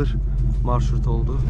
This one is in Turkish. bir marşrut oldu.